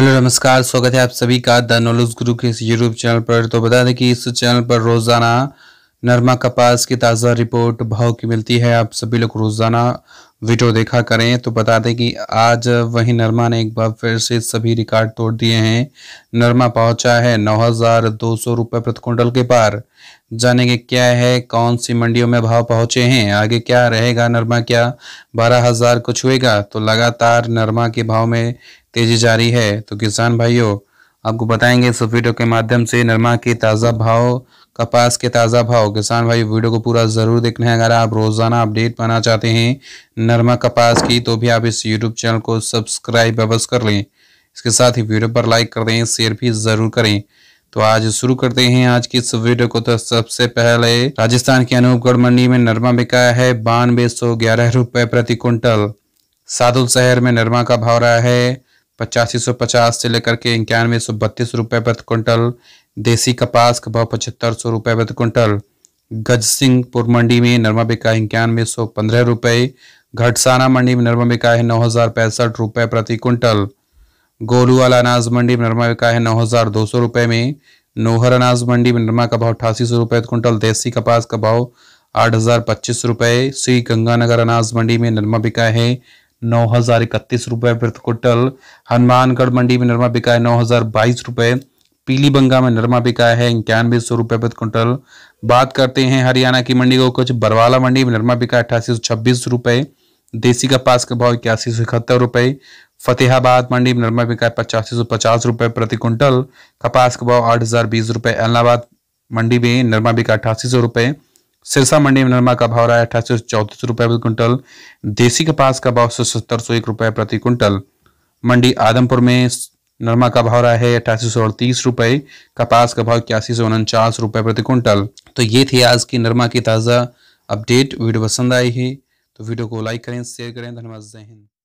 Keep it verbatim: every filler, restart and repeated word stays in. Hello नमस्कार, स्वागत है आप सभी का द नॉलेज गुरु के इस यूट्यूब चैनल पर। तो बता दें कि इस चैनल पर रोज़ाना नरमा कपास की ताज़ा रिपोर्ट भाव की मिलती है। आप सभी लोग रोज़ाना वीडियो देखा करें। तो बता दें कि आज वही नरमा ने एक बार फिर से सभी रिकॉर्ड तोड़ दिए हैं। नरमा पहुंचा है नौ हज़ार दो सौ रुपये प्रति क्विंटल के पार। जानेंगे क्या है, कौन सी मंडियों में भाव पहुंचे हैं, आगे क्या रहेगा, नरमा क्या बारह हज़ार को छुएगा। तो लगातार नरमा के भाव में तेजी जारी है। तो किसान भाइयों, आपको बताएंगे इस वीडियो के माध्यम से नरमा के ताज़ा भाव, कपास के ताज़ा भाव। किसान भाई वीडियो को पूरा ज़रूर देखना है। अगर आप रोज़ाना अपडेट पाना चाहते हैं नरमा कपास की तो भी आप इस यूट्यूब चैनल को सब्सक्राइब अवश्य कर लें। इसके साथ ही वीडियो पर लाइक कर दें, शेयर भी ज़रूर करें। तो आज शुरू करते हैं आज की इस वीडियो को। तो सबसे पहले राजस्थान के अनूपगढ़ मंडी में नरमा बिका है बानवे सौ ग्यारह रुपये प्रति क्विंटल। सादुल शहर में नरमा का भाव रहा है पचासी सौ पचास से लेकर के इक्यानवे सौ बत्तीस रुपये प्रति क्विंटल। देसी कपास का भाव पचहत्तर सौ रुपये प्रति क्विंटल। गज सिंहपुर मंडी में नरमा बिका इक्यानवे सौ पंद्रह रुपये। घटसाना मंडी में नरमा बिका है नौ हज़ार पैंसठ रुपये प्रति क्विंटल। गोरू वाला अनाज मंडी में नरमा बिका है नौ हज़ार दो सौ रुपये में। नोहर अनाज मंडी में नरमा का भाव अठासी सौ रुपये प्रति क्विंटल। देसी कपास का भाव आठ हज़ार पच्चीस रुपये। श्री गंगानगर अनाज मंडी में नरमा बिका है नौ हज़ार इकतीस रुपये प्रति क्विंटल। हनुमानगढ़ मंडी में नरमा बिका है नौ हज़ार बाईस रुपये। पीली बंगा में नरमा बिका है इक्यानवे सौ रुपये प्रति क्विंटल। बात करते हैं हरियाणा की मंडी को। कुछ बरवाला मंडी में नरमा बिका अट्ठासी सौ छब्बीस रुपये। देसी कपास का भाव इक्यासी सौ इकहत्तर रुपये। फतेहाबाद मंडी में नरमा बिका है पचासी सौ पचास रुपये प्रति क्विंटल। कपास का भाव आठ हज़ार बीस रुपये। इलाहाबाद मंडी में नरमा बिका अट्ठासी सौ रुपये। सिरसा मंडी में नरमा का भाव रहा है अट्ठासी सौ चौंतीस रुपये प्रति क्विंटल। देसी कपास का भाव सत्तर सौ एक रुपये प्रति क्विंटल। मंडी आदमपुर में नरमा का भाव रहा है अट्ठासी सौ अड़तीस रुपये। कपास का भाव इक्यासी सौ उनचास रुपये प्रति क्विंटल। तो ये थी आज की नरमा की ताज़ा अपडेट। वीडियो पसंद आई है तो वीडियो को लाइक करें, शेयर करें। धन्यवाद, जय हिंद।